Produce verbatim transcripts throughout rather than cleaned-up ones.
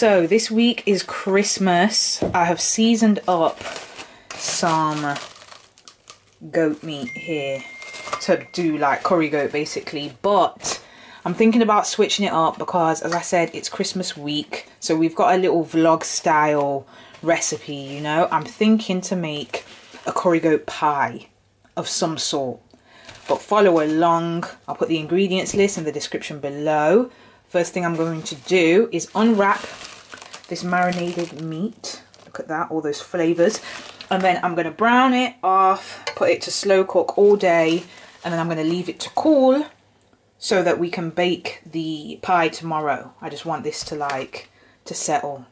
So this week is Christmas. I have seasoned up some goat meat here to do like curry goat basically, but I'm thinking about switching it up because, as I said, it's Christmas week, so we've got a little vlog style recipe, you know. I'm thinking to make a curry goat pie of some sort, but follow along. I'll put the ingredients list in the description below. First thing I'm going to do is unwrap this marinated meat. Look at that, all those flavors. And then I'm going to brown it off, put it to slow cook all day, and then I'm going to leave it to cool so that we can bake the pie tomorrow. I just want this to like to settle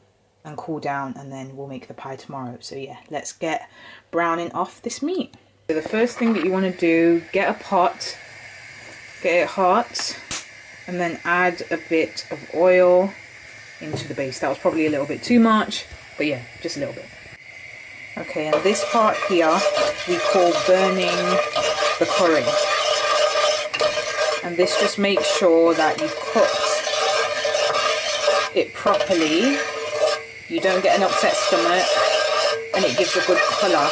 and cool down, and then we'll make the pie tomorrow. So yeah, let's get browning off this meat. So the first thing that you want to do, get a pot, get it hot, and then add a bit of oil into the base. That was probably a little bit too much, but yeah, just a little bit. Okay, and this part here we call burning the curry. And this just makes sure that you've cooked it properly, you don't get an upset stomach, and it gives a good colour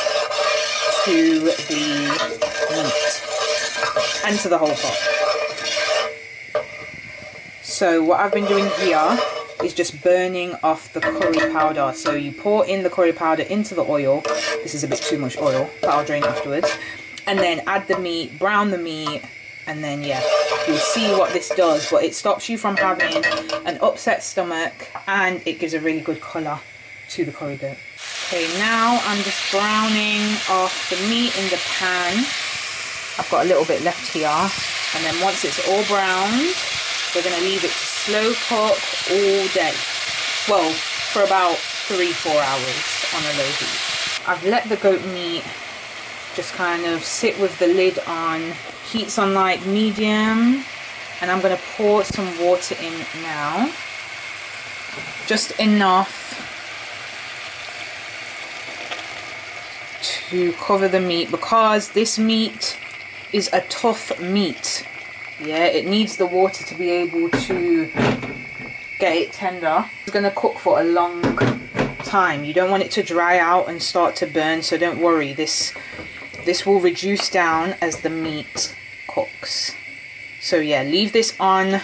to the meat and to the whole pot. So what I've been doing here is just burning off the curry powder. So you pour in the curry powder into the oil. This is a bit too much oil, but I'll drain afterwards. And then add the meat, brown the meat, and then yeah, you'll see what this does. But it stops you from having an upset stomach, and it gives a really good colour to the curry goat. Okay, now I'm just browning off the meat in the pan. I've got a little bit left here. And then once it's all browned, we're going to leave it to slow cook all day. Well, for about three, four hours on a low heat. I've let the goat meat just kind of sit with the lid on. Heat's on like medium. And I'm going to pour some water in now. Just enough to cover the meat, because this meat is a tough meat. Yeah, it needs the water to be able to get it tender. It's going to cook for a long time. You don't want it to dry out and start to burn, so don't worry. This this will reduce down as the meat cooks. So yeah, leave this on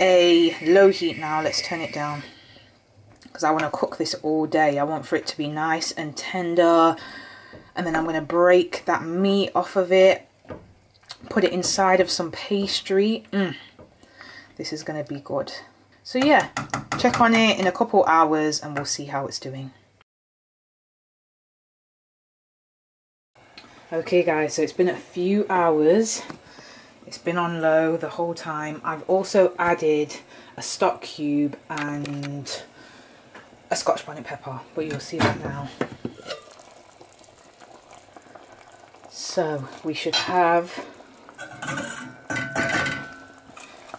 a low heat now. Let's turn it down, because I want to cook this all day. I want for it to be nice and tender. And then I'm going to break that meat off of it. Put it inside of some pastry. Mm. This is going to be good. So yeah, check on it in a couple hours and we'll see how it's doing. Okay guys, so it's been a few hours. It's been on low the whole time. I've also added a stock cube and a Scotch bonnet pepper, but you'll see that now. So we should have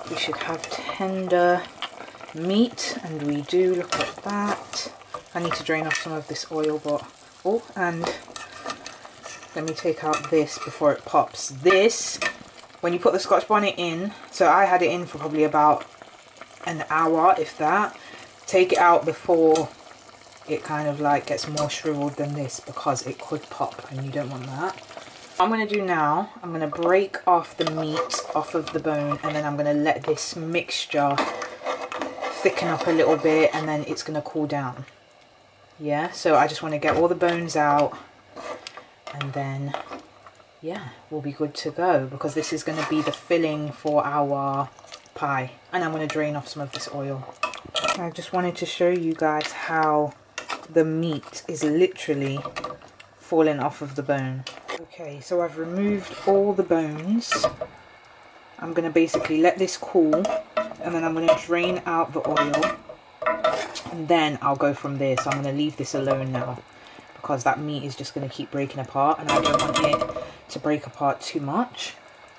We should have tender meat, and we do. Look at that. I need to drain off some of this oil, but oh, and let me take out this before it pops. This, when you put the Scotch bonnet in, so I had it in for probably about an hour, if that. Take it out before it kind of like gets more shriveled than this, because it could pop, and you don't want that. What I'm going to do now, I'm going to break off the meat off of the bone, and then I'm going to let this mixture thicken up a little bit, and then it's going to cool down. Yeah, so I just want to get all the bones out, and then yeah, we'll be good to go, because this is going to be the filling for our pie. And I'm going to drain off some of this oil. I just wanted to show you guys how the meat is literally falling off of the bone. Okay, so I've removed all the bones. I'm going to basically let this cool, and then I'm going to drain out the oil, and then I'll go from there. So I'm going to leave this alone now, because that meat is just going to keep breaking apart, and I don't want it to break apart too much.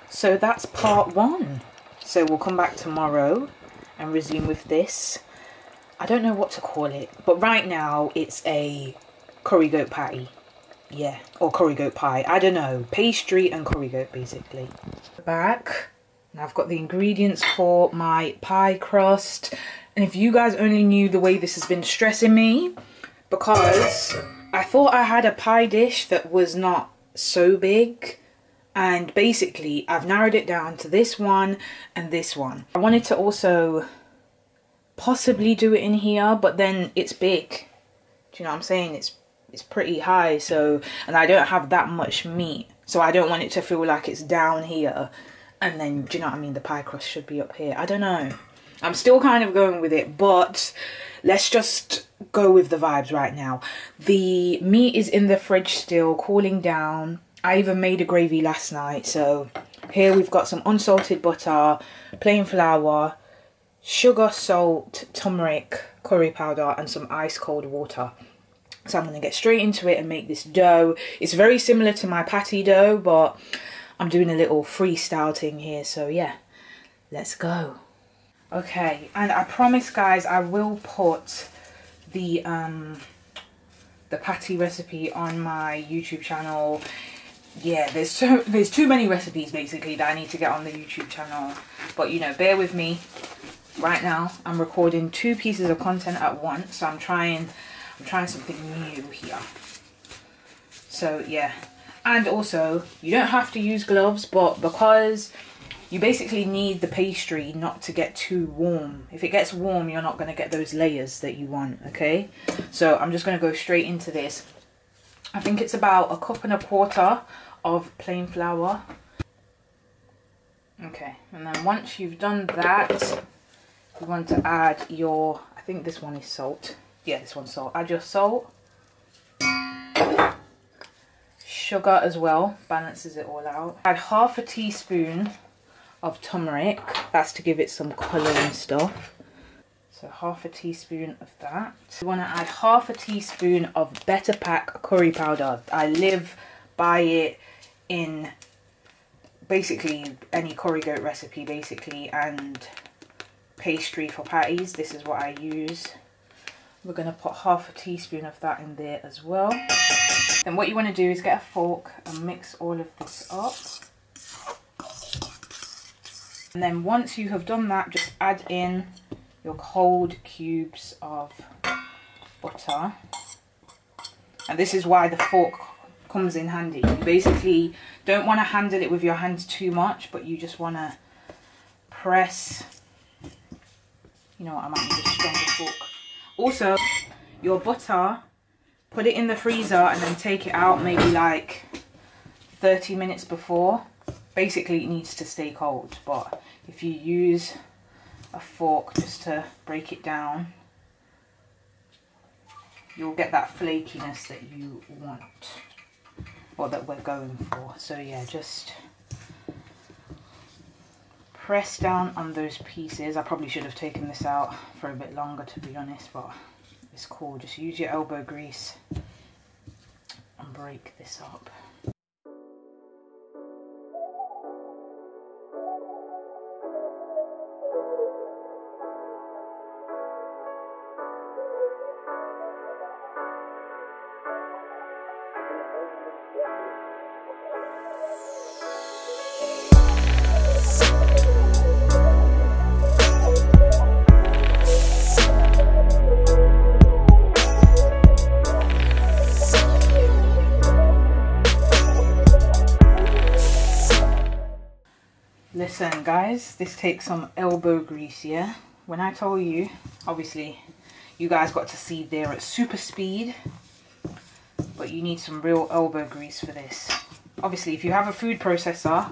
So that's part one. So we'll come back tomorrow and resume with this. I don't know what to call it, but right now it's a curry goat patty. Yeah, or curry goat pie, I don't know. Pastry and curry goat, basically. Back, and I've got the ingredients for my pie crust. And if you guys only knew the way this has been stressing me, because I thought I had a pie dish that was not so big, and basically I've narrowed it down to this one and this one. I wanted to also possibly do it in here, but then it's big. Do you know what I'm saying? It's it's pretty high, so, and I don't have that much meat, so I don't want it to feel like it's down here. And then, do you know what I mean? The pie crust should be up here. I don't know. I'm still kind of going with it, but let's just go with the vibes right now. The meat is in the fridge still, cooling down. I even made a gravy last night. So here we've got some unsalted butter, plain flour, sugar, salt, turmeric, curry powder, and some ice cold water. So I'm going to get straight into it and make this dough. It's very similar to my patty dough, but I'm doing a little freestyle thing here. So yeah, let's go. Okay, and I promise guys, I will put the um the patty recipe on my YouTube channel. Yeah, there's so there's too many recipes basically that I need to get on the YouTube channel, but you know, bear with me. Right now I'm recording two pieces of content at once, so I'm trying I'm trying something new here. So yeah, and also you don't have to use gloves, but because you basically need the pastry not to get too warm. If it gets warm, you're not going to get those layers that you want, okay? So I'm just going to go straight into this. I think it's about a cup and a quarter of plain flour. Okay, and then once you've done that, you want to add your, I think this one is salt. Yeah, this one's salt. Add your salt. Sugar as well, balances it all out. Add half a teaspoon of turmeric, that's to give it some colour and stuff. So half a teaspoon of that. You want to add half a teaspoon of Beta Pac curry powder. I live by it in basically any curry goat recipe basically, and pastry for patties, this is what I use. We're going to put half a teaspoon of that in there as well. Then what you want to do is get a fork and mix all of this up. And then once you have done that, just add in your cold cubes of butter. And this is why the fork comes in handy. You basically don't want to handle it with your hands too much, but you just want to press. You know what, I might need a stronger fork. Also, your butter, put it in the freezer and then take it out maybe like thirty minutes before. Basically it needs to stay cold, but if you use a fork just to break it down, you'll get that flakiness that you want, or that we're going for. So yeah, just press down on those pieces. I probably should have taken this out for a bit longer to be honest, but it's cool. Just use your elbow grease and break this up. Listen guys, this takes some elbow grease, yeah? When I told you, obviously you guys got to see there at super speed, but you need some real elbow grease for this. Obviously if you have a food processor,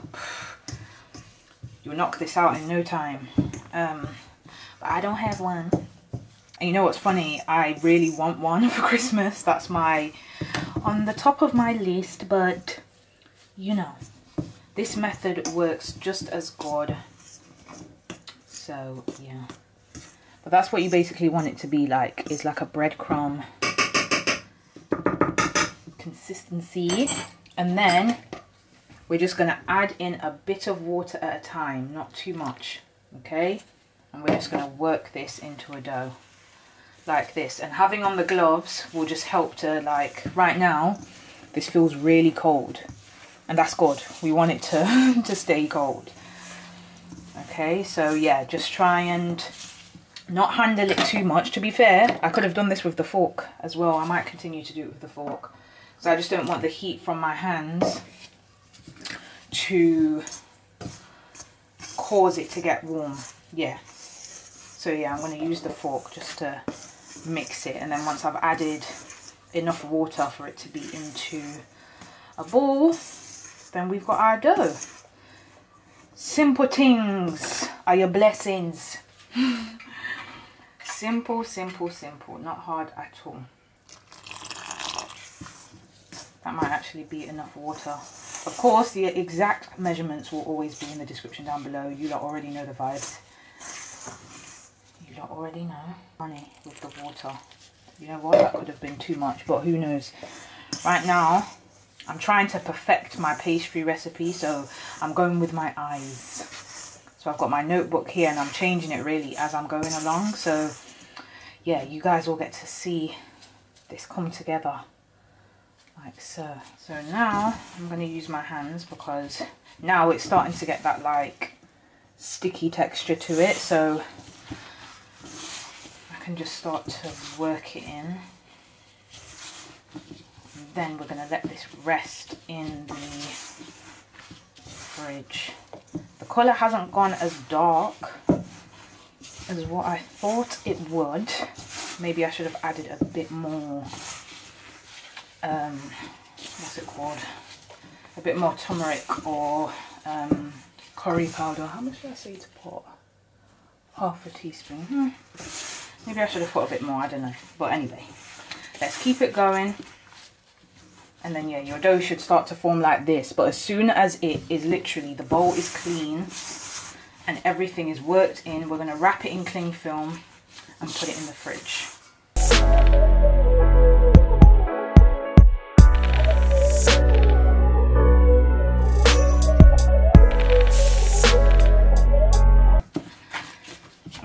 you'll knock this out in no time. Um, but I don't have one. And you know what's funny? I really want one for Christmas. That's my, on the top of my list, but you know. This method works just as good, so yeah. But that's what you basically want it to be like, is like a breadcrumb consistency. And then we're just gonna add in a bit of water at a time, not too much, okay? And we're just gonna work this into a dough, like this. And having on the gloves will just help to, like, right now, this feels really cold. And that's good, we want it to, to stay cold. Okay, so yeah, just try and not handle it too much. To be fair, I could have done this with the fork as well. I might continue to do it with the fork. So I just don't want the heat from my hands to cause it to get warm. Yeah. So yeah, I'm going to use the fork just to mix it. And then once I've added enough water for it to be into a ball, then we've got our dough. Simple things are your blessings. Simple, simple, simple. Not hard at all. That might actually be enough water. Of course, the exact measurements will always be in the description down below. You lot already know the vibes. You lot already know. Honey with the water. You know what? That could have been too much, but who knows? Right now, I'm trying to perfect my pastry recipe, so I'm going with my eyes. So I've got my notebook here, and I'm changing it really as I'm going along. So yeah, you guys will get to see this come together. Like so. So now I'm going to use my hands because now it's starting to get that like sticky texture to it. So I can just start to work it in. And then we're going to let this rest in the fridge. The colour hasn't gone as dark as what I thought it would. Maybe I should have added a bit more. Um, what's it called? A bit more turmeric or um, curry powder. How much did I say to put? Half a teaspoon. Hmm. Maybe I should have put a bit more, I don't know. But anyway, let's keep it going. And then yeah, your dough should start to form like this. But as soon as it is literally, the bowl is clean and everything is worked in, we're going to wrap it in cling film and put it in the fridge.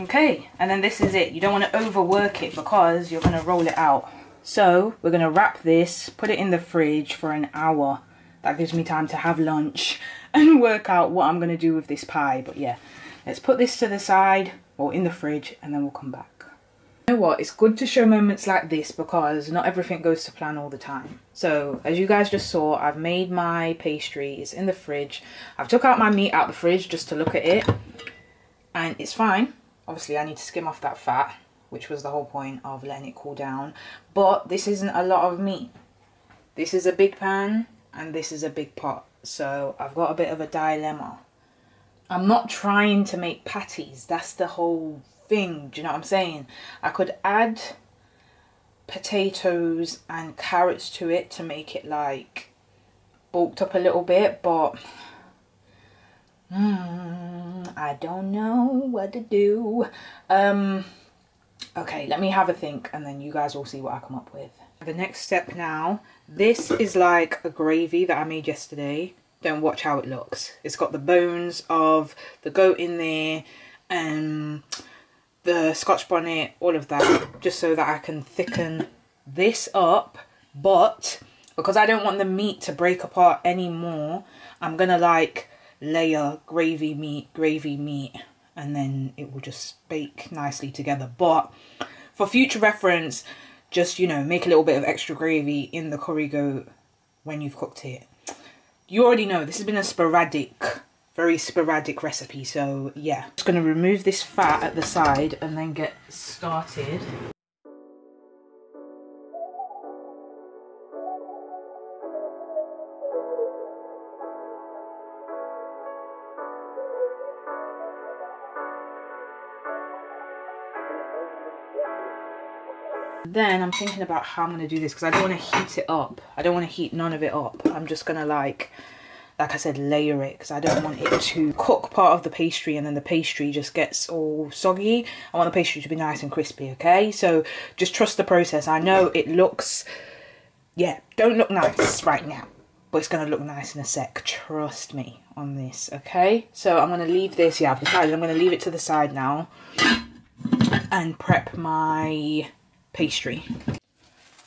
Okay, and then this is it. You don't want to overwork it because you're going to roll it out. So we're going to wrap this, put it in the fridge for an hour. That gives me time to have lunch and work out what I'm going to do with this pie. But yeah, let's put this to the side or in the fridge and then we'll come back. You know what? It's good to show moments like this because not everything goes to plan all the time. So as you guys just saw, I've made my pastry. It's in the fridge. I've took out my meat out the fridge just to look at it and it's fine. Obviously, I need to skim off that fat, which was the whole point of letting it cool down. But this isn't a lot of meat. This is a big pan and this is a big pot. So I've got a bit of a dilemma. I'm not trying to make patties. That's the whole thing. Do you know what I'm saying? I could add potatoes and carrots to it to make it like bulked up a little bit. But Mm, I don't know what to do. Um, okay, let me have a think and then you guys will see what I come up with. The next step now, this is like a gravy that I made yesterday. Don't watch how it looks. It's got the bones of the goat in there and the Scotch bonnet, all of that, just so that I can thicken this up. But because I don't want the meat to break apart anymore, I'm gonna like layer gravy meat gravy meat and then it will just bake nicely together. But for future reference, just, you know, make a little bit of extra gravy in the curry goat when you've cooked it. You already know this has been a sporadic, very sporadic recipe, so yeah, I'm just going to remove this fat at the side and then get started. Then I'm thinking about how I'm going to do this because I don't want to heat it up. I don't want to heat none of it up. I'm just going to like, like I said, layer it because I don't want it to cook part of the pastry and then the pastry just gets all soggy. I want the pastry to be nice and crispy, okay? So just trust the process. I know it looks, yeah, don't look nice right now, but it's going to look nice in a sec. Trust me on this, okay? So I'm going to leave this, yeah, I've decided I'm going to leave it to the side now and prep my pastry.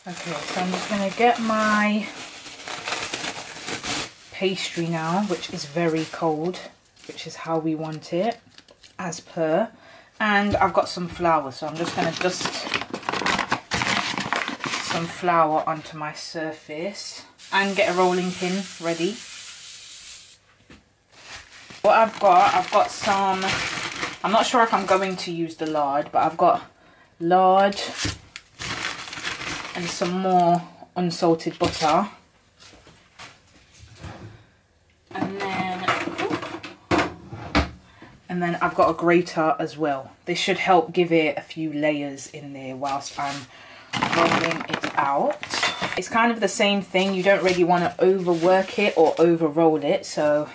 Okay, so I'm just going to get my pastry now, which is very cold, which is how we want it as per. And I've got some flour, so I'm just going to dust some flour onto my surface and get a rolling pin ready. What I've got, I've got some, I'm not sure if I'm going to use the lard, but I've got lard and some more unsalted butter. And then, and then I've got a grater as well. This should help give it a few layers in there whilst I'm rolling it out. It's kind of the same thing. You don't really want to overwork it or over roll it, so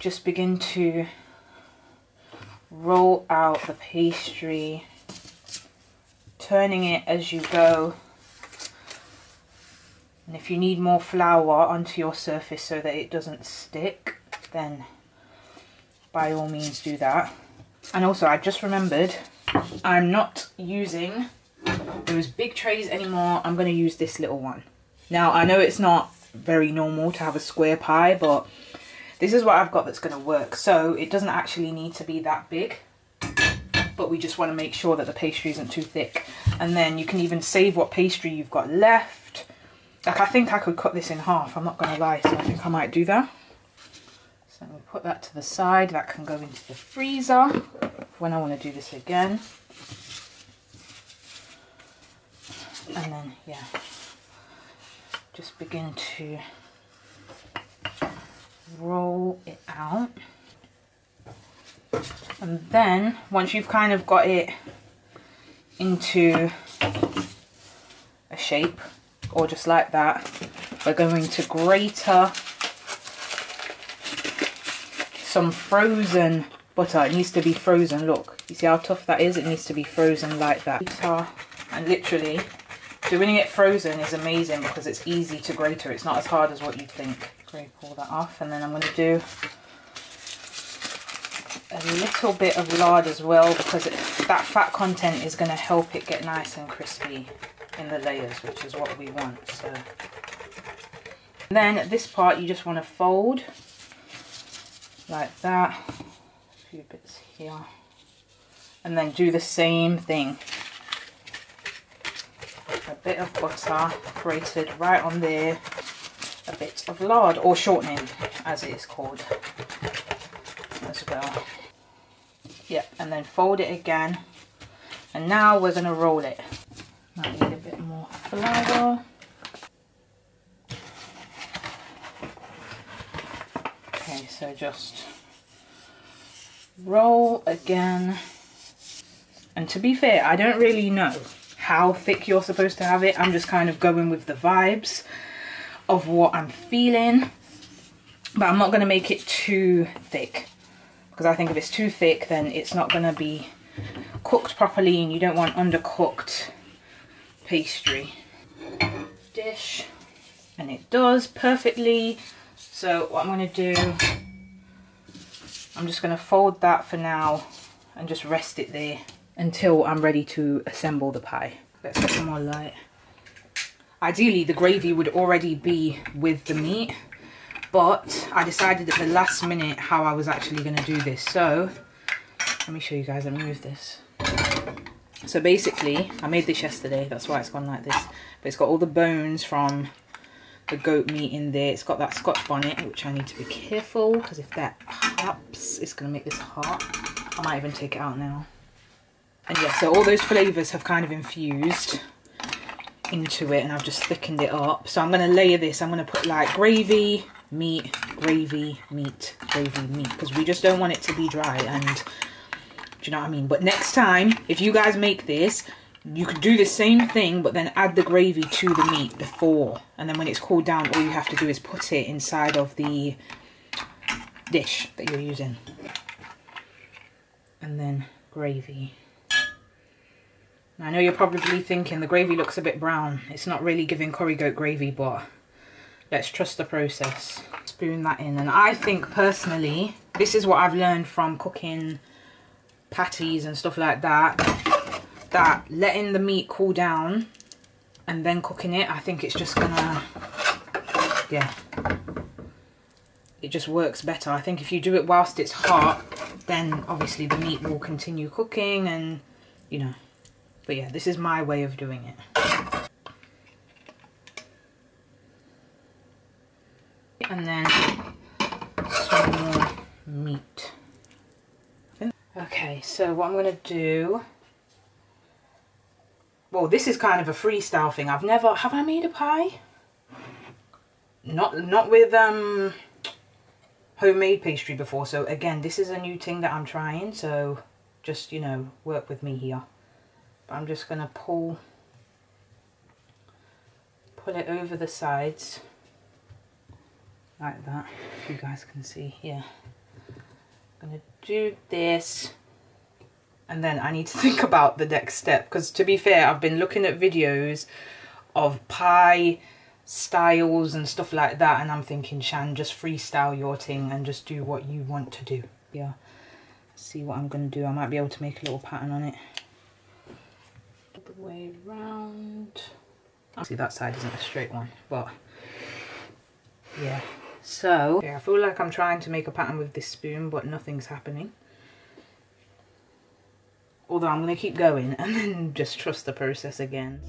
just begin to roll out the pastry, turning it as you go. And if you need more flour onto your surface so that it doesn't stick, then by all means do that. And also, I just remembered, I'm not using those big trays anymore. I'm going to use this little one. Now, I know it's not very normal to have a square pie, but this is what I've got that's going to work. So it doesn't actually need to be that big, but we just want to make sure that the pastry isn't too thick. And then you can even save what pastry you've got left. Like, I think I could cut this in half, I'm not going to lie, so I think I might do that. So we'll put that to the side. That can go into the freezer when I want to do this again. And then, yeah, just begin to roll it out. And then once you've kind of got it into a shape, or just like that, we're going to grater some frozen butter. It needs to be frozen. Look, you see how tough that is? It needs to be frozen like that. And literally, doing it frozen is amazing because it's easy to grater. It's not as hard as what you think. Scrape all that off, and then I'm going to do a little bit of lard as well, because it, that fat content is going to help it get nice and crispy in the layers, which is what we want. So, and then at this part you just want to fold like that, a few bits here, and then do the same thing. A bit of butter grated right on there, a bit of lard, or shortening as it is called, as well. Yeah, and then fold it again, and now we're going to roll it. Might need a bit more flour. Okay, so just roll again. And to be fair, I don't really know how thick you're supposed to have it. I'm just kind of going with the vibes of what I'm feeling, but I'm not going to make it too thick, because I think if it's too thick, then it's not going to be cooked properly, and you don't want undercooked pastry. Dish, and it does perfectly. So what I'm going to do, I'm just going to fold that for now and just rest it there until I'm ready to assemble the pie. Let's get some more light. Ideally, the gravy would already be with the meat, but I decided at the last minute how I was actually going to do this. So let me show you guys. Let me move this. So basically, I made this yesterday, that's why it's gone like this. But it's got all the bones from the goat meat in there. It's got that Scotch bonnet, which I need to be careful, because if that pops, it's going to make this hot. I might even take it out now. And yeah, so all those flavours have kind of infused into it, and I've just thickened it up. So I'm going to layer this. I'm going to put like gravy, meat, gravy, meat, gravy, meat, because we just don't want it to be dry. And do you know what I mean? But next time, if you guys make this, you could do the same thing, but then add the gravy to the meat before. And then when it's cooled down, all you have to do is put it inside of the dish that you're using. And then gravy. Now, I know you're probably thinking the gravy looks a bit brown. It's not really giving curry goat gravy, but let's trust the process. Spoon that in. And I think personally, this is what I've learned from cooking patties and stuff like that, that letting the meat cool down and then cooking it, I think it's just gonna, yeah, it just works better. I think if you do it whilst it's hot, then obviously the meat will continue cooking and, you know. But yeah, this is my way of doing it. And then some more meat. Okay, so what I'm going to do... Well, this is kind of a freestyle thing. I've never... Have I made a pie? Not, not with um, homemade pastry before. So again, this is a new thing that I'm trying. So just, you know, work with me here. I'm just going to pull, pull it over the sides like that, if you guys can see, yeah. I'm going to do this, and then I need to think about the next step, because to be fair, I've been looking at videos of pie styles and stuff like that, and I'm thinking, Shan, just freestyle your thing and just do what you want to do. Yeah, let's see what I'm going to do. I might be able to make a little pattern on it. The way round. Obviously that side isn't a straight one, but yeah. So yeah, I feel like I'm trying to make a pattern with this spoon, but nothing's happening. Although I'm going to keep going and then just trust the process again.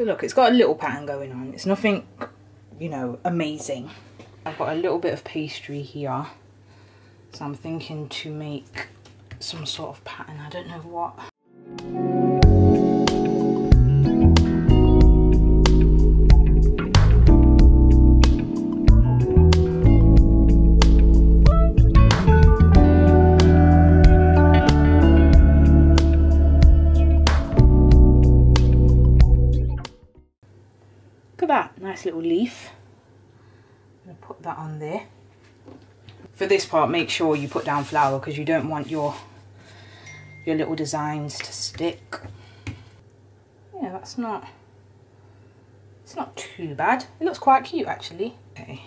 Look, it's got a little pattern going on. It's nothing, you know, amazing. I've got a little bit of pastry here, so I'm thinking to make some sort of pattern. I don't know what. Little leaf. I'm going to put that on there. For this part, make sure you put down flour, because you don't want your your little designs to stick. Yeah, that's not, it's not too bad. It looks quite cute actually. Okay.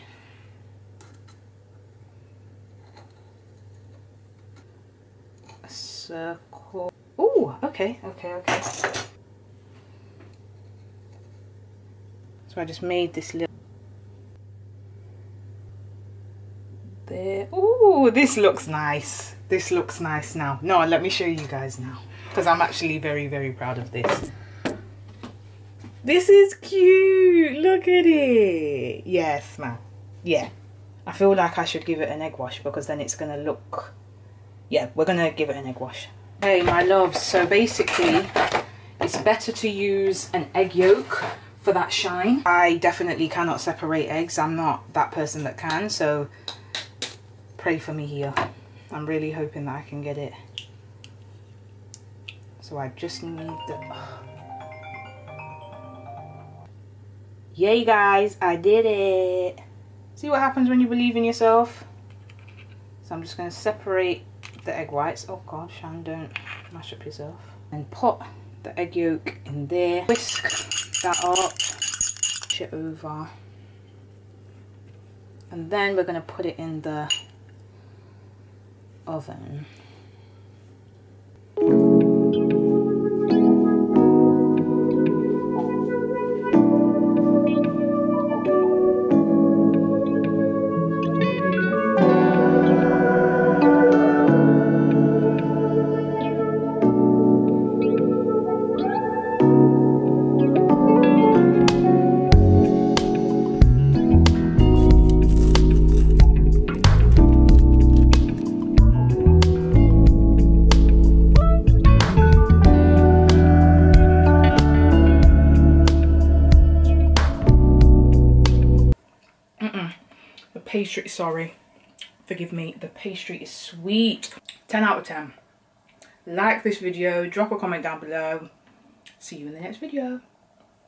A circle. Oh, okay, okay, okay. So I just made this little there. Oh, this looks nice. This looks nice now. No, let me show you guys now, because I'm actually very, very proud of this. This is cute. Look at it. Yes, man. Yeah. I feel like I should give it an egg wash, because then it's going to look... Yeah, we're going to give it an egg wash. Hey, my loves. So basically, it's better to use an egg yolk for that shine. I definitely cannot separate eggs. I'm not that person that can, so pray for me here. I'm really hoping that I can get it. So I just need the... Oh. Yay guys, I did it. See what happens when you believe in yourself? So I'm just gonna separate the egg whites. Oh God, Shan, don't mash up yourself. And put the egg yolk in there. Whisk that up, push it over, and then we're going to put it in the oven. Pastry, sorry, forgive me, the pastry is sweet. ten out of ten. Like this video, drop a comment down below. See you in the next video.